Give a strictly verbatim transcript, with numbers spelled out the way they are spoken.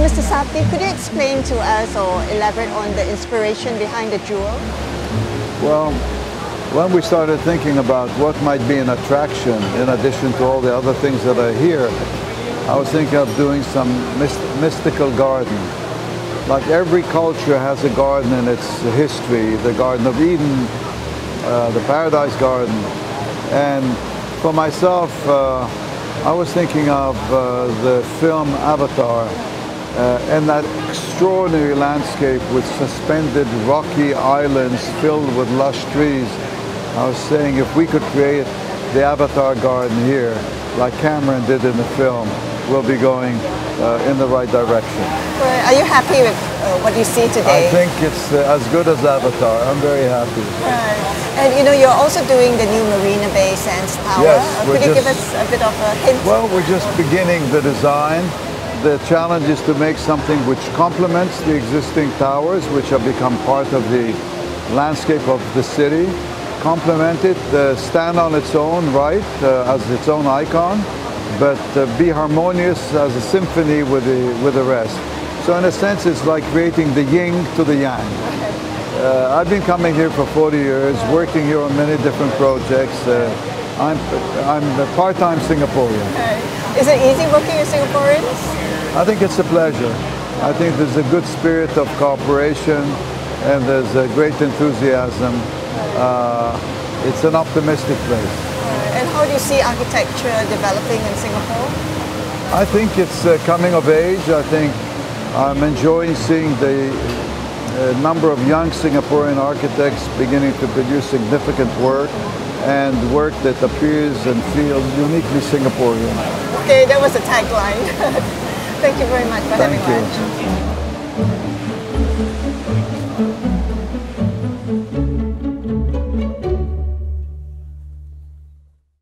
Mister Safdie, could you explain to us or elaborate on the inspiration behind the Jewel? Well, when we started thinking about what might be an attraction, in addition to all the other things that are here, I was thinking of doing some myst mystical garden. Like every culture has a garden in its history, the Garden of Eden, uh, the Paradise Garden. And for myself, uh, I was thinking of uh, the film Avatar uh, and that extraordinary landscape with suspended rocky islands filled with lush trees. I was saying if we could create the Avatar garden here, like Cameron did in the film, we'll be going uh, in the right direction. Well, are you happy with uh, what you see today? I think it's uh, as good as Avatar. I'm very happy. Right. And you know, you're also doing the new Marina Bay Sands Tower. Yes, uh, could you just give us a bit of a hint? Well, we're just beginning the design. The challenge is to make something which complements the existing towers, which have become part of the landscape of the city, complement it, uh, stand on its own right uh, as its own icon, but uh, be harmonious as a symphony with the, with the rest. So in a sense, it's like creating the yin to the yang. Uh, I've been coming here for forty years, working here on many different projects. Uh, I'm, I'm a part-time Singaporean. Okay. Is it easy working with Singaporeans? I think it's a pleasure. I think there's a good spirit of cooperation and there's a great enthusiasm. Uh, It's an optimistic place. And how do you see architecture developing in Singapore? I think it's uh, coming of age. I think I'm enjoying seeing the uh, number of young Singaporean architects beginning to produce significant work and work that appears and feels uniquely Singaporean. Okay, that was a tagline. Thank you very much for Thank having you. Lunch.